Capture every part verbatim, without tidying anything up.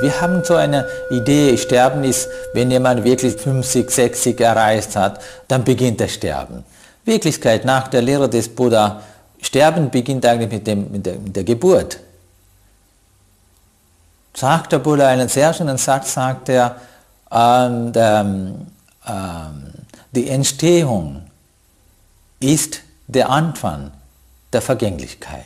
Wir haben so eine Idee, Sterben ist, wenn jemand wirklich fünfzig, sechzig erreicht hat, dann beginnt das Sterben. Wirklichkeit nach der Lehre des Buddha, Sterben beginnt eigentlich mit, dem, mit, der, mit der Geburt. Sagt der Buddha einen sehr schönen Satz, sagt er, ähm, ähm, ähm, die Entstehung ist der Anfang der Vergänglichkeit.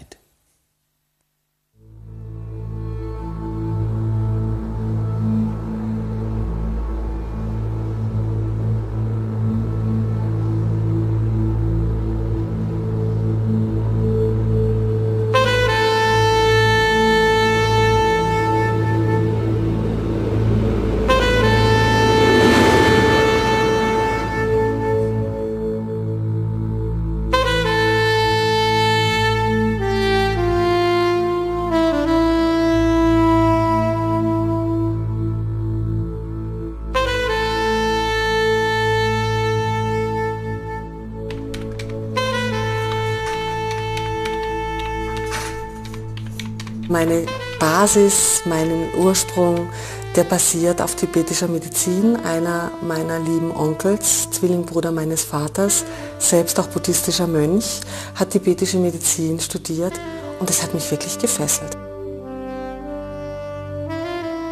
Meine Basis, meinen Ursprung, der basiert auf tibetischer Medizin. Einer meiner lieben Onkels, Zwillingbruder meines Vaters, selbst auch buddhistischer Mönch, hat tibetische Medizin studiert und das hat mich wirklich gefesselt.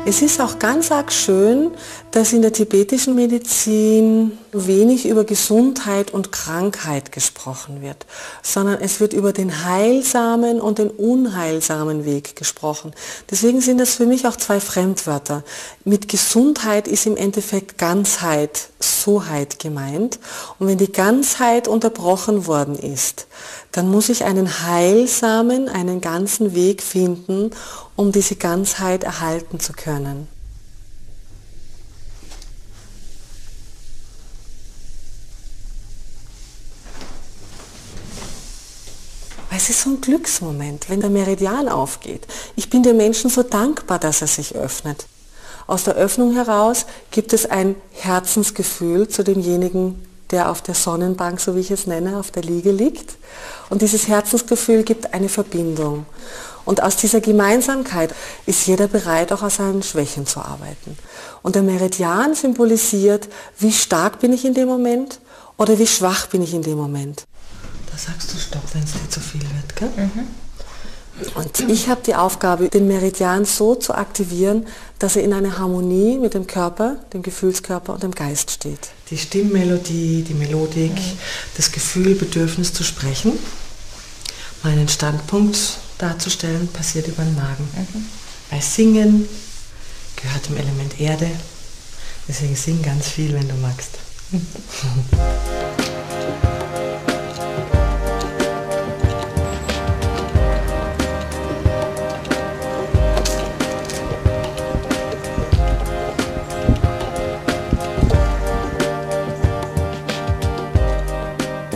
Es ist auch ganz arg schön, dass in der tibetischen Medizin wenig über Gesundheit und Krankheit gesprochen wird, sondern es wird über den heilsamen und den unheilsamen Weg gesprochen. Deswegen sind das für mich auch zwei Fremdwörter. Mit Gesundheit ist im Endeffekt Ganzheit, Soheit gemeint. Und wenn die Ganzheit unterbrochen worden ist, dann muss ich einen heilsamen, einen ganzen Weg finden, um diese Ganzheit erhalten zu können. Es ist so ein Glücksmoment, wenn der Meridian aufgeht. Ich bin dem Menschen so dankbar, dass er sich öffnet. Aus der Öffnung heraus gibt es ein Herzensgefühl zu demjenigen, der auf der Sonnenbank, so wie ich es nenne, auf der Liege liegt. Und dieses Herzensgefühl gibt eine Verbindung. Und aus dieser Gemeinsamkeit ist jeder bereit, auch an seinen Schwächen zu arbeiten. Und der Meridian symbolisiert, wie stark bin ich in dem Moment oder wie schwach bin ich in dem Moment. Da sagst du Stopp, wenn es dir zu viel wird, gell? Mhm. Und ich habe die Aufgabe, den Meridian so zu aktivieren, dass er in einer Harmonie mit dem Körper, dem Gefühlskörper und dem Geist steht. Die Stimmmelodie, die Melodik, mhm. das Gefühl, Bedürfnis zu sprechen, meinen Standpunkt darzustellen, passiert über den Magen. Mhm. Bei Singen gehört dem Element Erde, deswegen sing ganz viel, wenn du magst. Mhm.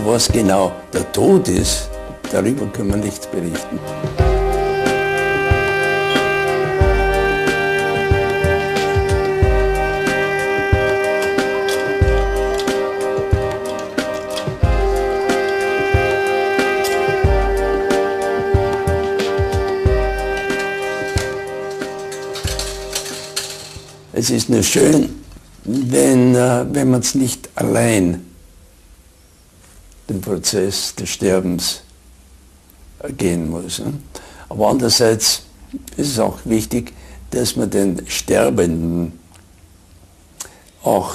Was genau der Tod ist, darüber können wir nichts berichten. Es ist nur schön, wenn, wenn man es nicht allein den Prozess des Sterbens gehen muss. Aber andererseits ist es auch wichtig, dass man den Sterbenden auch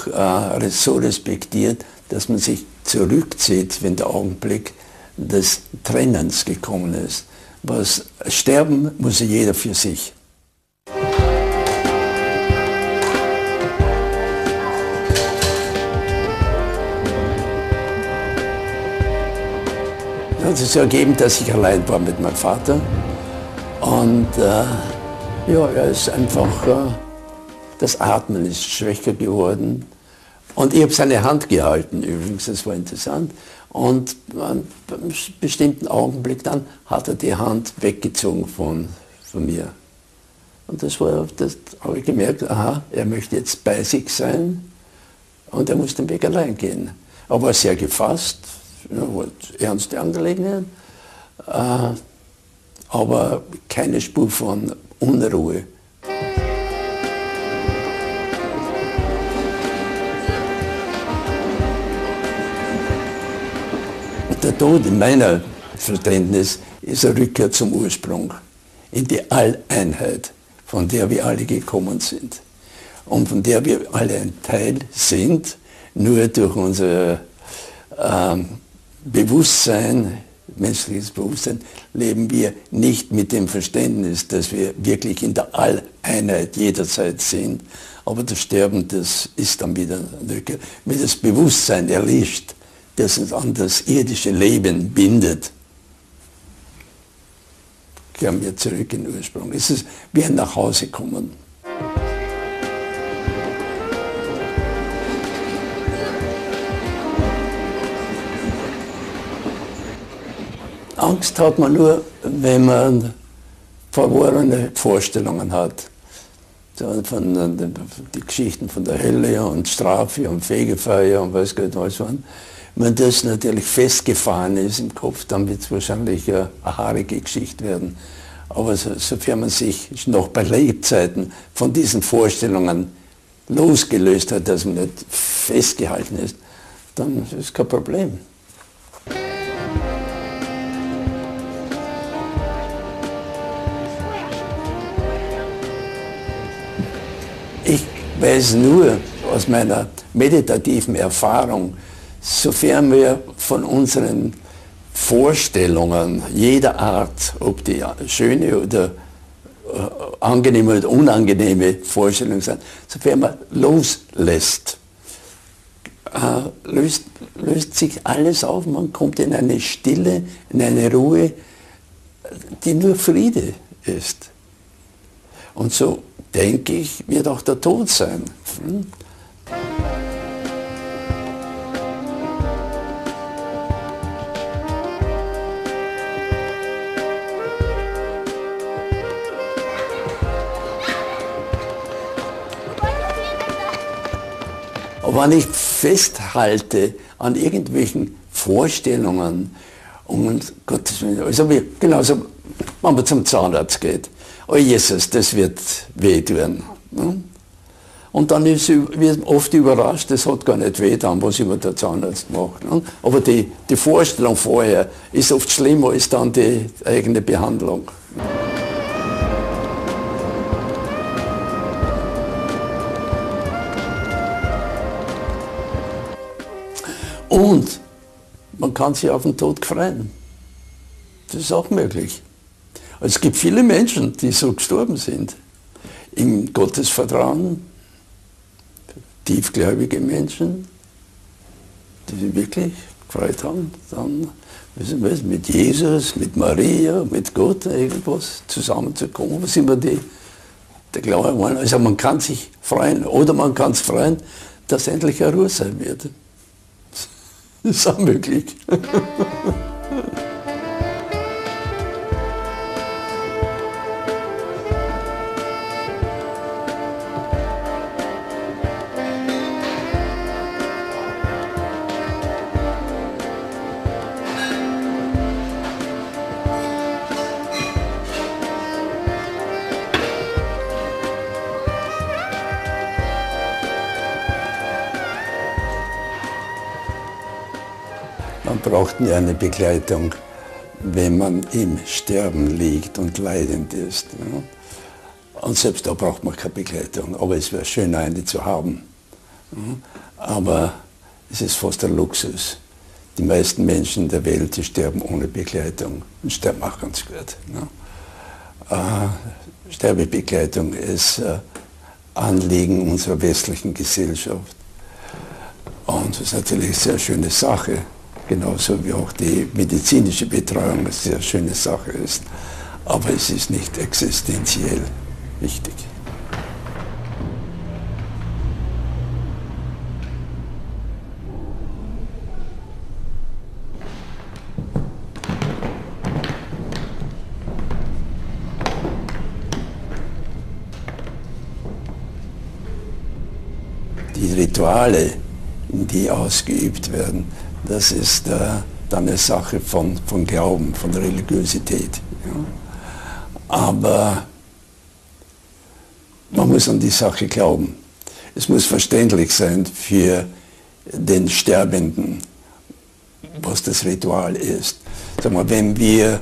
so respektiert, dass man sich zurückzieht, wenn der Augenblick des Trennens gekommen ist. Was sterben muss jeder für sich. Es hat sich so ergeben, dass ich allein war mit meinem Vater und äh, ja, er ist einfach, äh, das Atmen ist schwächer geworden und ich habe seine Hand gehalten übrigens, das war interessant und an einem bestimmten Augenblick dann hat er die Hand weggezogen von, von mir und das war, das habe ich gemerkt, aha, er möchte jetzt bei sich sein und er muss den Weg allein gehen, aber sehr gefasst. Ja, ernste Angelegenheit, äh, aber keine Spur von Unruhe. Tod in meiner Verständnis ist eine Rückkehr zum Ursprung, in die Alleinheit, von der wir alle gekommen sind und von der wir alle ein Teil sind, nur durch unser ähm, Bewusstsein, menschliches Bewusstsein, leben wir nicht mit dem Verständnis, dass wir wirklich in der Alleinheit jederzeit sind. Aber das Sterben, das ist dann wieder eine Rückkehr. Wenn das Bewusstsein erlischt, das uns an das irdische Leben bindet, kehren wir zurück in den Ursprung. Es ist wie ein Nachhausekommen. Angst hat man nur, wenn man verworrene Vorstellungen hat. Von die Geschichten von der Hölle und Strafe und Fegefeuer und weiß Gott was waren. Wenn das natürlich festgefahren ist im Kopf, dann wird es wahrscheinlich eine haarige Geschichte werden. Aber so, sofern man sich noch bei Lebzeiten von diesen Vorstellungen losgelöst hat, dass man nicht festgehalten ist, dann ist es kein Problem. Ich weiß nur aus meiner meditativen Erfahrung, sofern wir von unseren Vorstellungen jeder Art, ob die schöne oder angenehme oder unangenehme Vorstellungen sind, sofern man loslässt, löst, löst sich alles auf, man kommt in eine Stille, in eine Ruhe, die nur Friede ist. Und so, denke ich, wird auch der Tod sein. Hm? Aber wenn ich festhalte an irgendwelchen Vorstellungen, und Gottes Willen, also wie, genauso, wenn man zum Zahnarzt geht, oh Jesus, das wird wehtun. Und dann ist, wird oft überrascht, das hat gar nicht wehtan, was immer der Zahnarzt macht. Aber die, die Vorstellung vorher ist oft schlimmer als dann die eigene Behandlung. Und man kann sich auf den Tod freuen. Das ist auch möglich. Es gibt viele Menschen, die so gestorben sind, im Gottesvertrauen, tiefgläubige Menschen, die sich wirklich gefreut haben, dann wissen wir, mit Jesus, mit Maria, mit Gott irgendwas zusammenzukommen, was immer die, die Glaube waren. Also man kann sich freuen, oder man kann es freuen, dass endlich eine Ruhe sein wird. Das ist auch möglich. Braucht nie eine Begleitung, wenn man im Sterben liegt und leidend ist. Und selbst da braucht man keine Begleitung, aber es wäre schön, eine zu haben. Aber es ist fast ein Luxus. Die meisten Menschen der Welt, die sterben ohne Begleitung und sterben auch ganz gut. Sterbebegleitung ist Anliegen unserer westlichen Gesellschaft. Und das ist natürlich eine sehr schöne Sache. Genauso wie auch die medizinische Betreuung eine sehr schöne Sache ist. Aber es ist nicht existenziell wichtig. Die Rituale, die ausgeübt werden, das ist äh, dann eine Sache von, von Glauben, von Religiosität. Ja. Aber man muss an die Sache glauben. Es muss verständlich sein für den Sterbenden, was das Ritual ist. Sag mal, wenn wir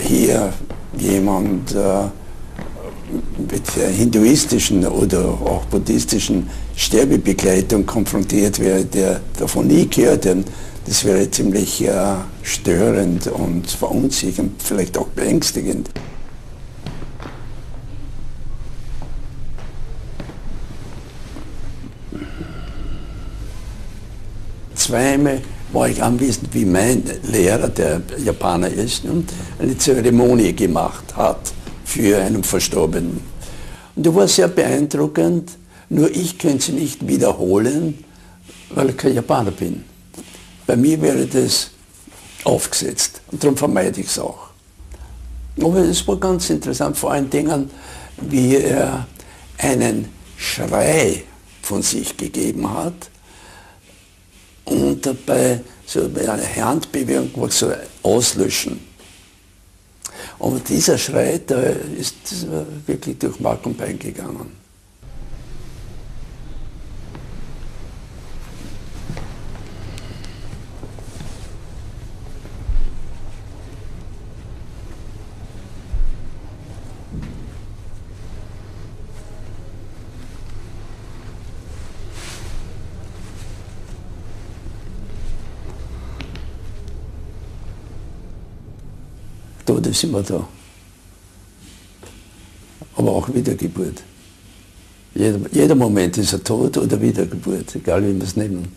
hier jemand äh, mit der hinduistischen oder auch buddhistischen Sterbebegleitung konfrontiert wäre, der davon nie gehört, denn das wäre ziemlich äh, störend und verunsichernd, vielleicht auch beängstigend. Zweimal war ich anwesend, wie mein Lehrer, der Japaner ist, eine Zeremonie gemacht hat für einen Verstorbenen. Und das war sehr beeindruckend, nur ich könnte sie nicht wiederholen, weil ich kein Japaner bin. Bei mir wäre das aufgesetzt und darum vermeide ich es auch. Aber es war ganz interessant, vor allen Dingen, wie er einen Schrei von sich gegeben hat, und dabei so bei einer Handbewegung war so auslöschen. Und dieser Schrei, da ist wirklich durch Mark und Bein gegangen. Tod ist immer da, aber auch Wiedergeburt. Jeder, jeder Moment ist er Tod oder Wiedergeburt, egal wie wir es nehmen.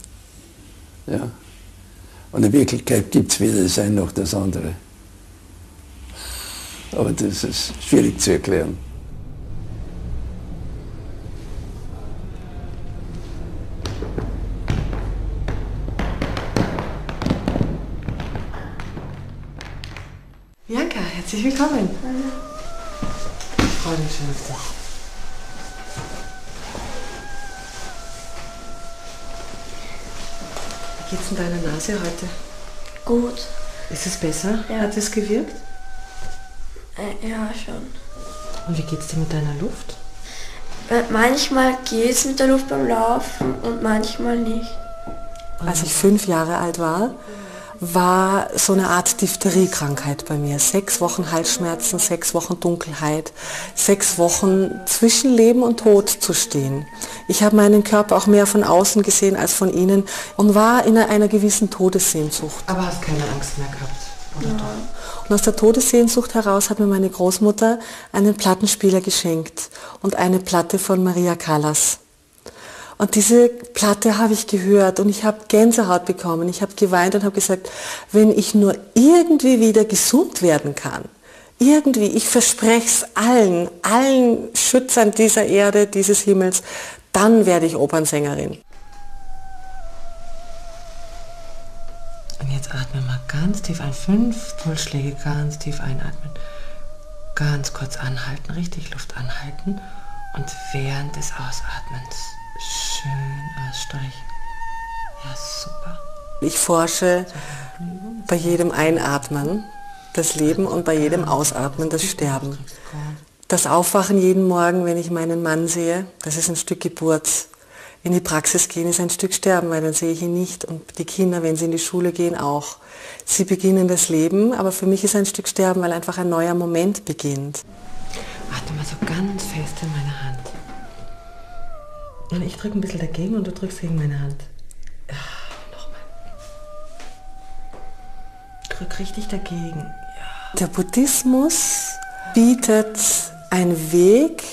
Ja? Und in Wirklichkeit gibt es weder das eine noch das andere. Aber das ist schwierig zu erklären. Bianca, herzlich willkommen. Hallo. Ich freue mich schon auf dich. Wie geht's in deiner Nase heute? Gut. Ist es besser? Ja. Hat es gewirkt? Äh, ja, schon. Und wie geht's dir mit deiner Luft? Äh, manchmal geht's mit der Luft beim Laufen und manchmal nicht. Und als ich fünf Jahre alt war, war so eine Art Diphtherie-Krankheit bei mir. Sechs Wochen Halsschmerzen, sechs Wochen Dunkelheit, sechs Wochen zwischen Leben und Tod zu stehen. Ich habe meinen Körper auch mehr von außen gesehen als von innen und war in einer gewissen Todessehnsucht. Aber hast keine Angst mehr gehabt, oder ja. Doch? Und aus der Todessehnsucht heraus hat mir meine Großmutter einen Plattenspieler geschenkt und eine Platte von Maria Callas. Und diese Platte habe ich gehört und ich habe Gänsehaut bekommen. Ich habe geweint und habe gesagt, wenn ich nur irgendwie wieder gesund werden kann, irgendwie, ich verspreche es allen, allen Schützern dieser Erde, dieses Himmels, dann werde ich Opernsängerin. Und jetzt atmen wir mal ganz tief ein, fünf Pulsschläge, ganz tief einatmen, ganz kurz anhalten, richtig Luft anhalten und während des Ausatmens schön ausstreichen. Ja, super. Ich forsche bei jedem Einatmen das Leben und bei jedem Ausatmen das Sterben. Das Aufwachen jeden Morgen, wenn ich meinen Mann sehe, das ist ein Stück Geburt. In die Praxis gehen ist ein Stück Sterben, weil dann sehe ich ihn nicht. Und die Kinder, wenn sie in die Schule gehen, auch. Sie beginnen das Leben, aber für mich ist ein Stück Sterben, weil einfach ein neuer Moment beginnt. Atme mal so ganz fest in meine Hand. Und ich drücke ein bisschen dagegen und du drückst gegen meine Hand. Ja, nochmal. Drück richtig dagegen. Ja. Der Buddhismus bietet einen Weg,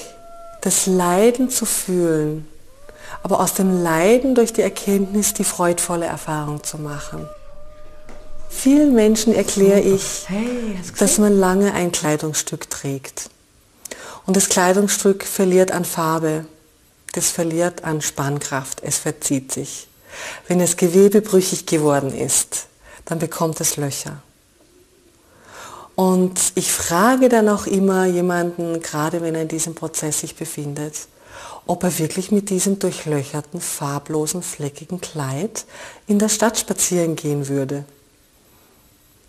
das Leiden zu fühlen, aber aus dem Leiden durch die Erkenntnis die freudvolle Erfahrung zu machen. Vielen Menschen erkläre ich, hey, dass man lange ein Kleidungsstück trägt. Und das Kleidungsstück verliert an Farbe. Das verliert an Spannkraft, es verzieht sich. Wenn das Gewebe brüchig geworden ist, dann bekommt es Löcher. Und ich frage dann auch immer jemanden, gerade wenn er in diesem Prozess sich befindet, ob er wirklich mit diesem durchlöcherten, farblosen, fleckigen Kleid in der Stadt spazieren gehen würde.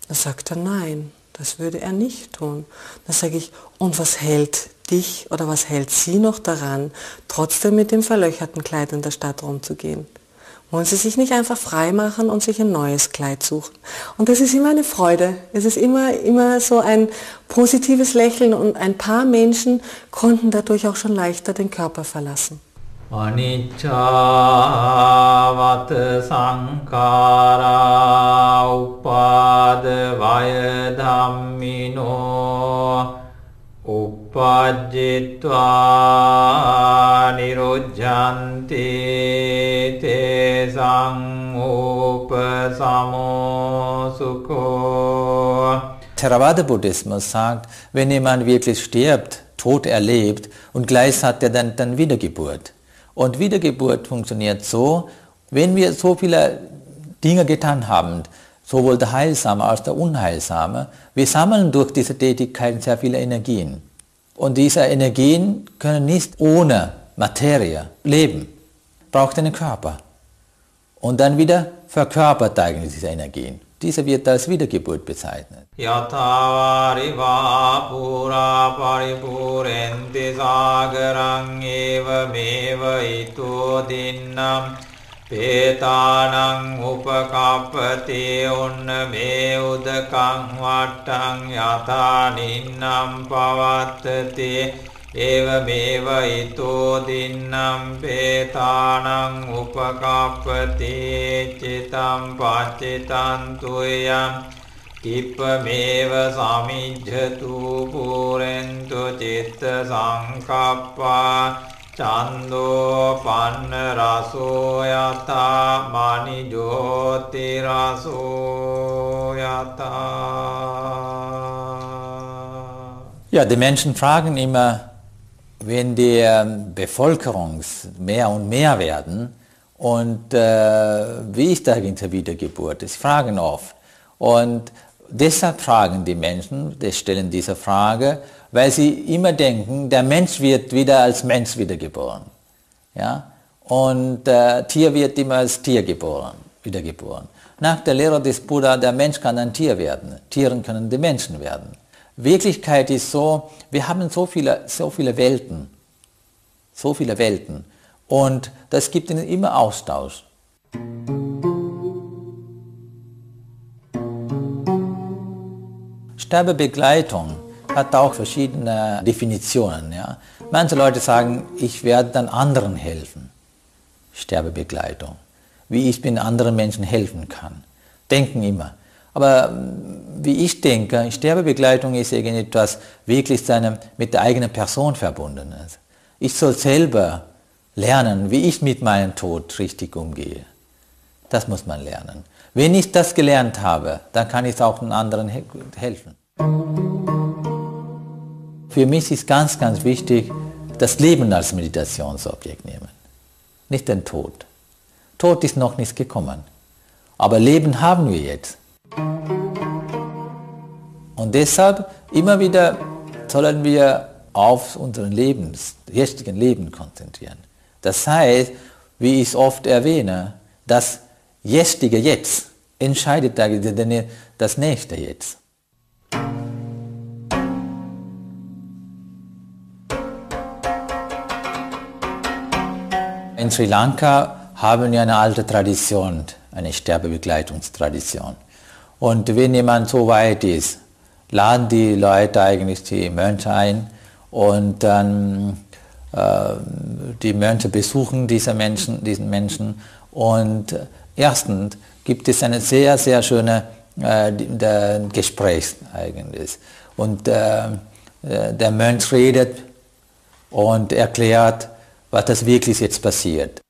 Dann sagt er, nein, das würde er nicht tun. Dann sage ich, und was hält dich oder was hält sie noch daran, trotzdem mit dem verlöcherten Kleid in der Stadt rumzugehen? Wollen Sie sich nicht einfach frei machen und sich ein neues Kleid suchen? Und das ist immer eine Freude. Es ist immer, immer so ein positives Lächeln und ein paar Menschen konnten dadurch auch schon leichter den Körper verlassen. Anicca vata sankhara upadavaya dhammino uppajjitva nirujjanti te sanghupasamo sukho. Theravada-Buddhismus sagt, wenn jemand wirklich stirbt, Tod erlebt und gleich hat er dann, dann Wiedergeburt. Und Wiedergeburt funktioniert so, wenn wir so viele Dinge getan haben, sowohl der Heilsame als der Unheilsame, wir sammeln durch diese Tätigkeiten sehr viele Energien. Und diese Energien können nicht ohne Materie leben, braucht einen Körper. Und dann wieder verkörpert eigentlich diese Energien. Diese wird als Wiedergeburt bezeichnet. Ja, die Menschen fragen immer, wenn die Bevölkerung mehr und mehr werden und äh, wie ist dahinter Wiedergeburt? Das fragen oft. Und deshalb fragen die Menschen, die stellen diese Frage, weil sie immer denken, der Mensch wird wieder als Mensch wiedergeboren. Ja? Und äh, Tier wird immer als Tier geboren, wiedergeboren. Nach der Lehre des Buddha, der Mensch kann ein Tier werden, Tieren können die Menschen werden. Wirklichkeit ist so, wir haben so viele, so viele Welten, so viele Welten und das gibt ihnen immer Austausch. Sterbebegleitung hat auch verschiedene Definitionen. Ja. Manche Leute sagen, ich werde dann anderen helfen. Sterbebegleitung, wie ich bin anderen Menschen helfen kann, denken immer. Aber wie ich denke, Sterbebegleitung ist irgendetwas wirklich seinem, mit der eigenen Person verbunden ist. Ich soll selber lernen, wie ich mit meinem Tod richtig umgehe. Das muss man lernen. Wenn ich das gelernt habe, dann kann ich auch den anderen he helfen. Für mich ist ganz, ganz wichtig, das Leben als Meditationsobjekt nehmen, nicht den Tod. Tod ist noch nicht gekommen, aber Leben haben wir jetzt. Und deshalb immer wieder sollen wir auf unseren Lebens, jetzigen Leben konzentrieren. Das heißt, wie ich es oft erwähne, das jetzige Jetzt entscheidet das nächste Jetzt. In Sri Lanka haben wir eine alte Tradition, eine Sterbebegleitungstradition. Und wenn jemand so weit ist, laden die Leute eigentlich die Mönche ein und dann äh, die Mönche besuchen diese Menschen, diesen Menschen und erstens gibt es eine sehr, sehr schöne äh, Gespräch eigentlich. Und äh, der Mönch redet und erklärt, was das wirklich jetzt passiert.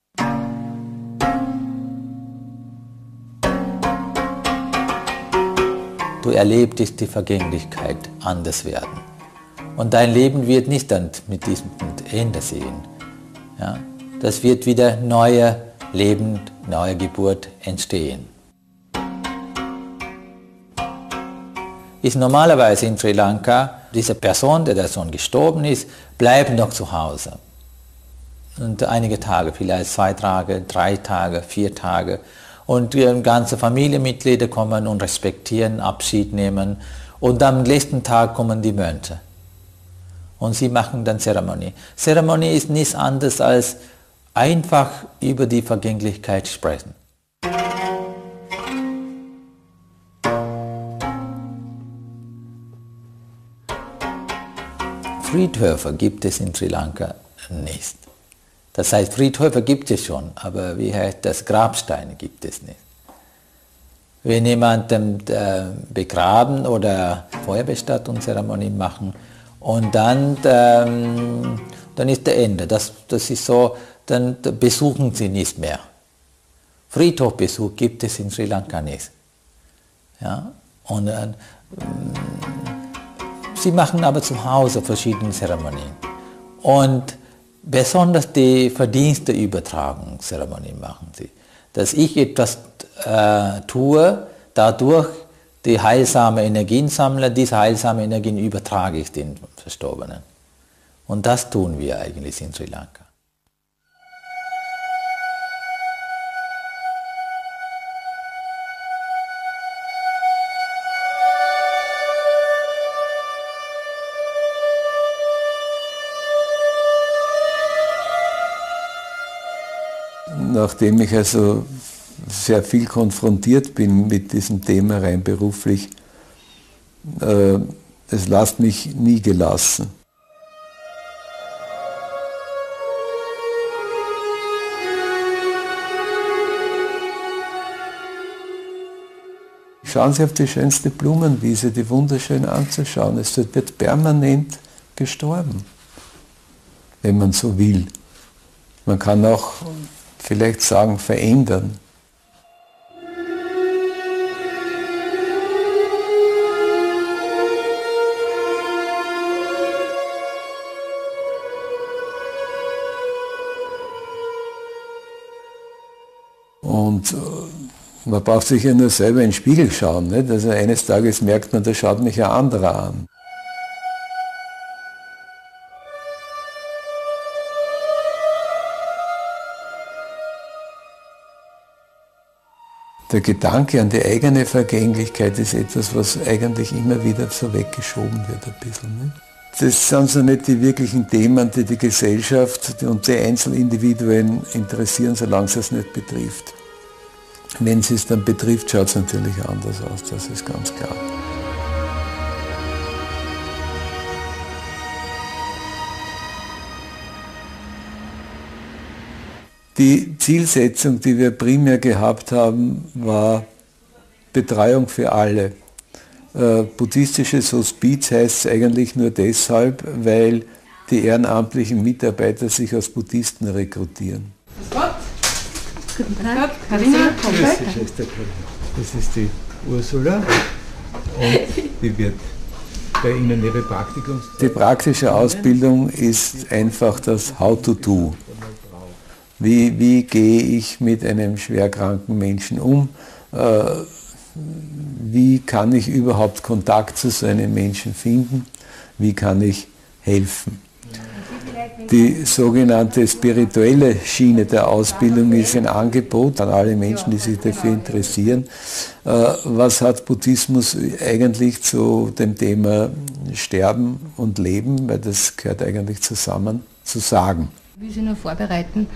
Du erlebst die Vergänglichkeit anders werden. Und dein Leben wird nicht dann mit diesem Ende sehen. Ja? Das wird wieder neue Leben, neue Geburt entstehen. Ist normalerweise in Sri Lanka, diese Person, der da schon gestorben ist, bleibt noch zu Hause. Und einige Tage, vielleicht zwei Tage, drei Tage, vier Tage. Und die ganze Familienmitglieder kommen und respektieren, Abschied nehmen. Und am letzten Tag kommen die Mönche. Und sie machen dann Zeremonie. Zeremonie ist nichts anderes als einfach über die Vergänglichkeit sprechen. Friedhöfe gibt es in Sri Lanka nicht. Das heißt, Friedhöfe gibt es schon, aber wie heißt das, Grabsteine gibt es nicht. Wenn jemanden äh, begraben oder Feuerbestattungszeremonie machen und dann, ähm, dann ist der Ende. Das, das ist so, dann besuchen sie nicht mehr. Friedhofbesuch gibt es in Sri Lanka nicht. Ja? Und, äh, sie machen aber zu Hause verschiedene Zeremonien. Und besonders die Verdiensteübertragungszeremonie machen sie. Dass ich etwas äh, tue, dadurch die heilsame Energien sammle, diese heilsame Energien übertrage ich den Verstorbenen. Und das tun wir eigentlich in Sri Lanka. Nachdem ich also sehr viel konfrontiert bin mit diesem Thema rein beruflich, äh, es lässt mich nie gelassen. Schauen Sie auf die schönste Blumenwiese, die wunderschön anzuschauen. Es wird permanent gestorben, wenn man so will. Man kann auch vielleicht sagen, verändern. Und man braucht sich ja nur selber in den Spiegel schauen, nicht? Also eines Tages merkt man, da schaut mich ein anderer an. Der Gedanke an die eigene Vergänglichkeit ist etwas, was eigentlich immer wieder so weggeschoben wird ein bisschen. Ne? Das sind so nicht die wirklichen Themen, die die Gesellschaft und die Einzelindividuen interessieren, solange es nicht betrifft. Wenn es es dann betrifft, schaut es natürlich anders aus, das ist ganz klar. Die Zielsetzung, die wir primär gehabt haben, war Betreuung für alle. Äh, buddhistisches Hospiz heißt es eigentlich nur deshalb, weil die ehrenamtlichen Mitarbeiter sich als Buddhisten rekrutieren. Grüß Gott. Guten Tag. Karina. Das ist die Ursula und die wird bei Ihnen ihre Praktikum. Die praktische Ausbildung ist einfach das How-to-Do. Wie, wie gehe ich mit einem schwerkranken Menschen um? Äh, wie kann ich überhaupt Kontakt zu so einem Menschen finden? Wie kann ich helfen? Die sogenannte spirituelle Schiene der Ausbildung ist ein Angebot an alle Menschen, die sich dafür interessieren. Äh, was hat Buddhismus eigentlich zu dem Thema Sterben und Leben, weil das gehört eigentlich zusammen, zu sagen? Ich will Sie nur vorbereiten.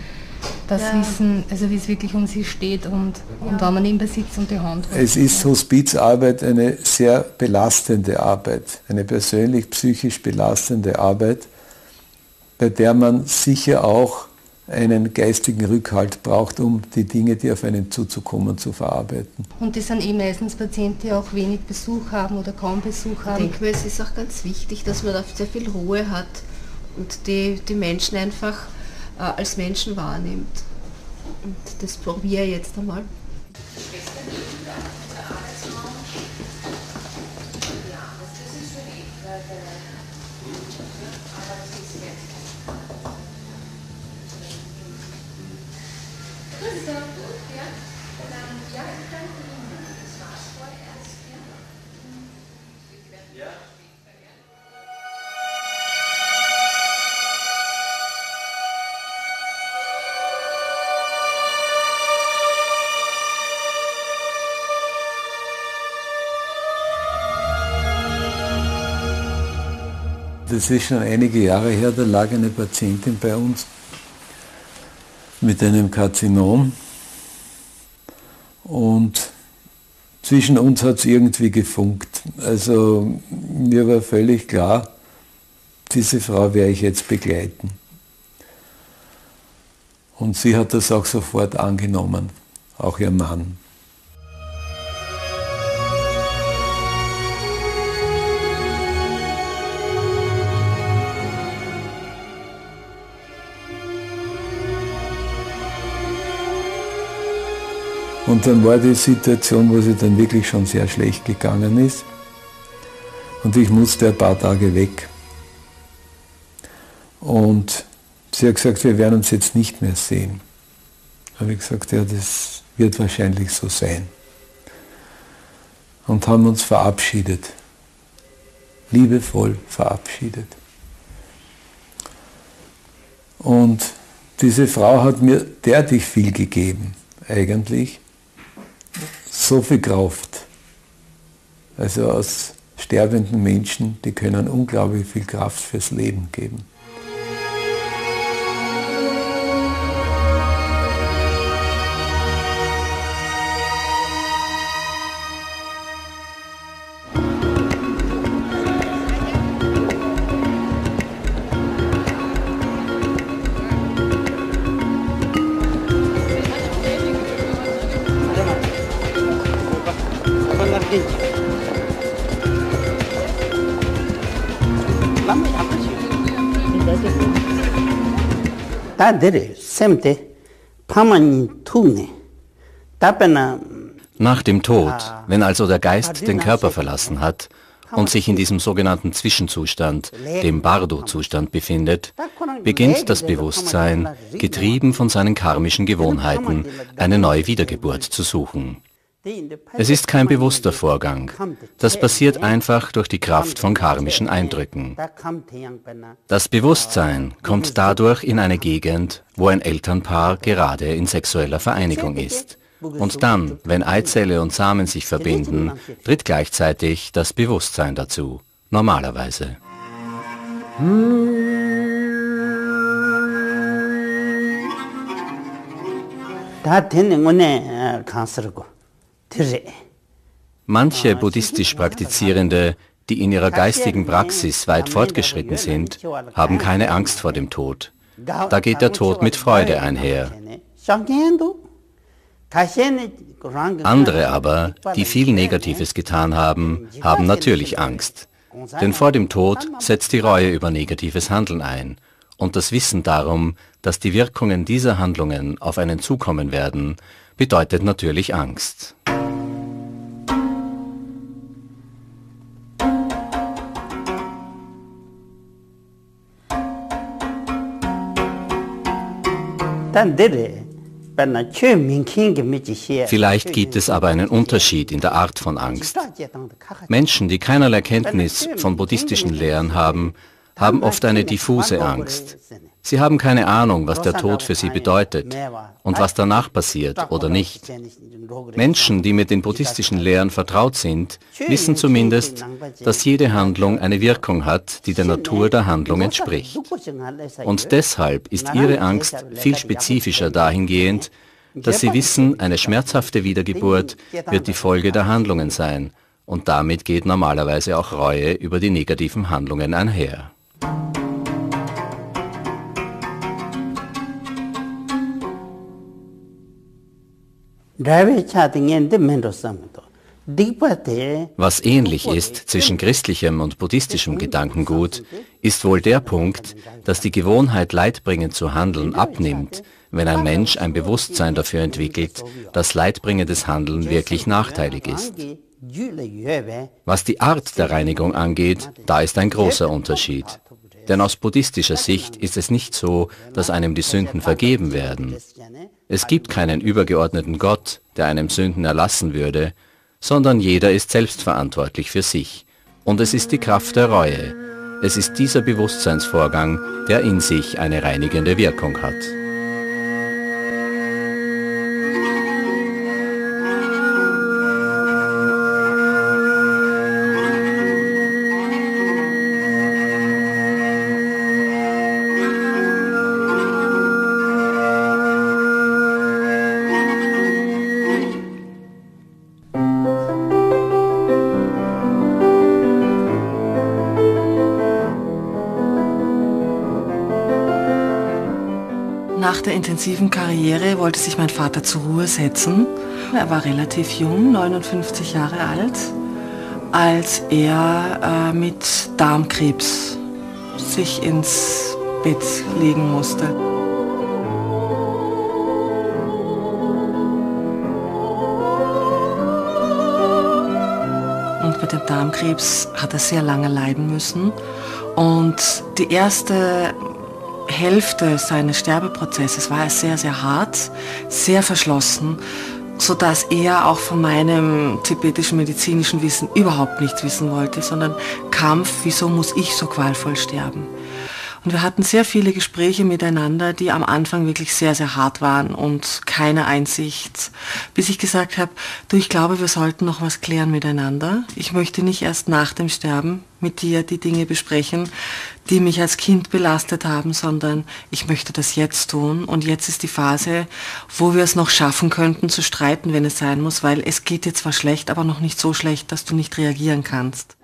Das ja. Wissen, also wie es wirklich um sie steht und, ja. und wenn man ihn besitzt und die Hand holt. Es ist Hospizarbeit eine sehr belastende Arbeit, eine persönlich-psychisch belastende Arbeit, bei der man sicher auch einen geistigen Rückhalt braucht, um die Dinge, die auf einen zuzukommen, zu verarbeiten. Und das sind eh meistens Patienten, die auch wenig Besuch haben oder kaum Besuch haben. Ich denke, es ist auch ganz wichtig, dass man da sehr viel Ruhe hat und die, die Menschen einfach als Menschen wahrnimmt. Und das probiere ich jetzt einmal. Das ist schon einige Jahre her, da lag eine Patientin bei uns mit einem Karzinom, und zwischen uns hat es irgendwie gefunkt. Also mir war völlig klar, diese Frau werde ich jetzt begleiten. Und sie hat das auch sofort angenommen, auch ihr Mann. Und dann war die Situation, wo es dann wirklich schon sehr schlecht gegangen ist. Und ich musste ein paar Tage weg. Und sie hat gesagt, wir werden uns jetzt nicht mehr sehen. Da habe ich gesagt, ja, das wird wahrscheinlich so sein. Und haben uns verabschiedet. Liebevoll verabschiedet. Und diese Frau hat mir derartig viel gegeben, eigentlich. So viel Kraft. Also aus sterbenden Menschen, die können unglaublich viel Kraft fürs Leben geben. Nach dem Tod, wenn also der Geist den Körper verlassen hat und sich in diesem sogenannten Zwischenzustand, dem Bardo-Zustand befindet, beginnt das Bewusstsein, getrieben von seinen karmischen Gewohnheiten, eine neue Wiedergeburt zu suchen. Es ist kein bewusster Vorgang. Das passiert einfach durch die Kraft von karmischen Eindrücken. Das Bewusstsein kommt dadurch in eine Gegend, wo ein Elternpaar gerade in sexueller Vereinigung ist. Und dann, wenn Eizelle und Samen sich verbinden, tritt gleichzeitig das Bewusstsein dazu, normalerweise. Manche buddhistisch Praktizierende, die in ihrer geistigen Praxis weit fortgeschritten sind, haben keine Angst vor dem Tod. Da geht der Tod mit Freude einher. Andere aber, die viel Negatives getan haben, haben natürlich Angst. Denn vor dem Tod setzt die Reue über negatives Handeln ein. Und das Wissen darum, dass die Wirkungen dieser Handlungen auf einen zukommen werden, bedeutet natürlich Angst. Vielleicht gibt es aber einen Unterschied in der Art von Angst. Menschen, die keinerlei Kenntnis von buddhistischen Lehren haben, haben oft eine diffuse Angst. Sie haben keine Ahnung, was der Tod für sie bedeutet und was danach passiert oder nicht. Menschen, die mit den buddhistischen Lehren vertraut sind, wissen zumindest, dass jede Handlung eine Wirkung hat, die der Natur der Handlung entspricht. Und deshalb ist ihre Angst viel spezifischer dahingehend, dass sie wissen, eine schmerzhafte Wiedergeburt wird die Folge der Handlungen sein. Und damit geht normalerweise auch Reue über die negativen Handlungen einher. Was ähnlich ist zwischen christlichem und buddhistischem Gedankengut, ist wohl der Punkt, dass die Gewohnheit, leidbringend zu handeln, abnimmt, wenn ein Mensch ein Bewusstsein dafür entwickelt, dass leidbringendes Handeln wirklich nachteilig ist. Was die Art der Reinigung angeht, da ist ein großer Unterschied. Denn aus buddhistischer Sicht ist es nicht so, dass einem die Sünden vergeben werden. Es gibt keinen übergeordneten Gott, der einem Sünden erlassen würde, sondern jeder ist selbstverantwortlich für sich. Und es ist die Kraft der Reue. Es ist dieser Bewusstseinsvorgang, der in sich eine reinigende Wirkung hat. Nach der intensiven Karriere wollte sich mein Vater zur Ruhe setzen. Er war relativ jung, neunundfünfzig Jahre alt, als er äh, mit Darmkrebs sich ins Bett legen musste. Und mit dem Darmkrebs hat er sehr lange leiden müssen. Und die erste Hälfte seines Sterbeprozesses war er sehr, sehr hart, sehr verschlossen, sodass er auch von meinem tibetischen medizinischen Wissen überhaupt nichts wissen wollte, sondern Kampf, wieso muss ich so qualvoll sterben? Und wir hatten sehr viele Gespräche miteinander, die am Anfang wirklich sehr, sehr hart waren und keine Einsicht, bis ich gesagt habe, du, ich glaube, wir sollten noch was klären miteinander. Ich möchte nicht erst nach dem Sterben mit dir die Dinge besprechen, die mich als Kind belastet haben, sondern ich möchte das jetzt tun. Und jetzt ist die Phase, wo wir es noch schaffen könnten, zu streiten, wenn es sein muss, weil es geht dir zwar schlecht, aber noch nicht so schlecht, dass du nicht reagieren kannst.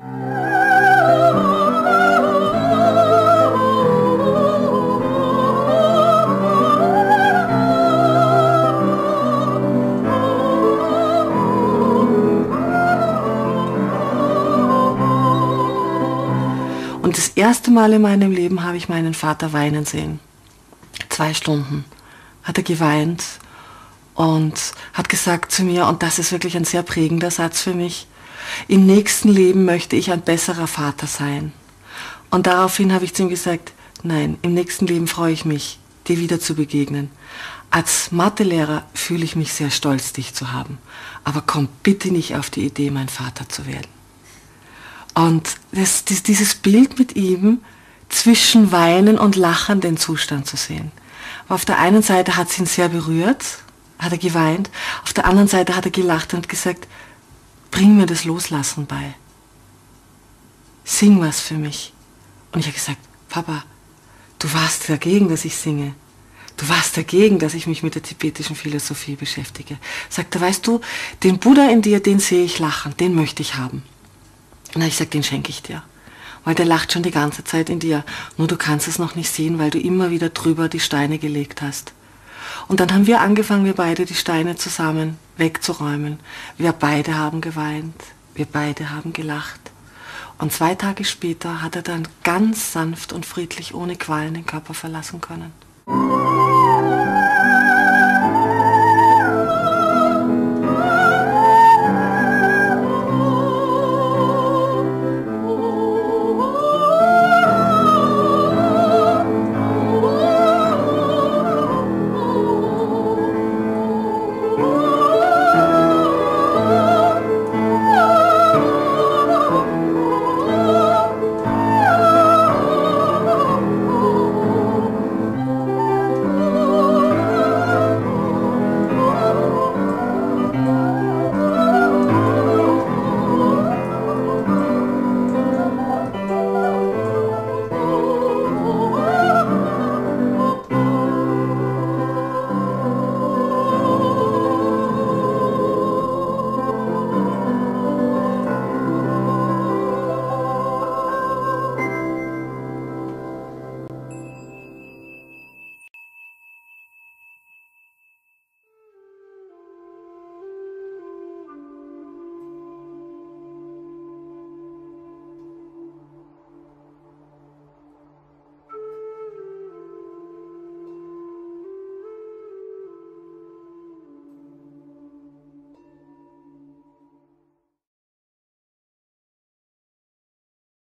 Und das erste Mal in meinem Leben habe ich meinen Vater weinen sehen. Zwei Stunden hat er geweint und hat gesagt zu mir, und das ist wirklich ein sehr prägender Satz für mich, im nächsten Leben möchte ich ein besserer Vater sein. Und daraufhin habe ich zu ihm gesagt, nein, im nächsten Leben freue ich mich, dir wieder zu begegnen. Als Mathelehrer fühle ich mich sehr stolz, dich zu haben. Aber komm bitte nicht auf die Idee, mein Vater zu werden. Und das, das, dieses Bild mit ihm zwischen Weinen und Lachen den Zustand zu sehen. Auf der einen Seite hat es ihn sehr berührt, hat er geweint, auf der anderen Seite hat er gelacht und gesagt, bring mir das Loslassen bei. Sing was für mich. Und ich habe gesagt, Papa, du warst dagegen, dass ich singe. Du warst dagegen, dass ich mich mit der tibetischen Philosophie beschäftige. Sagt er, weißt du, den Buddha in dir, den sehe ich lachen, den möchte ich haben. Und ich sage, den schenke ich dir, weil der lacht schon die ganze Zeit in dir, nur du kannst es noch nicht sehen, weil du immer wieder drüber die Steine gelegt hast. Und dann haben wir angefangen, wir beide die Steine zusammen wegzuräumen. Wir beide haben geweint, wir beide haben gelacht. Und zwei Tage später hat er dann ganz sanft und friedlich ohne Qualen den Körper verlassen können.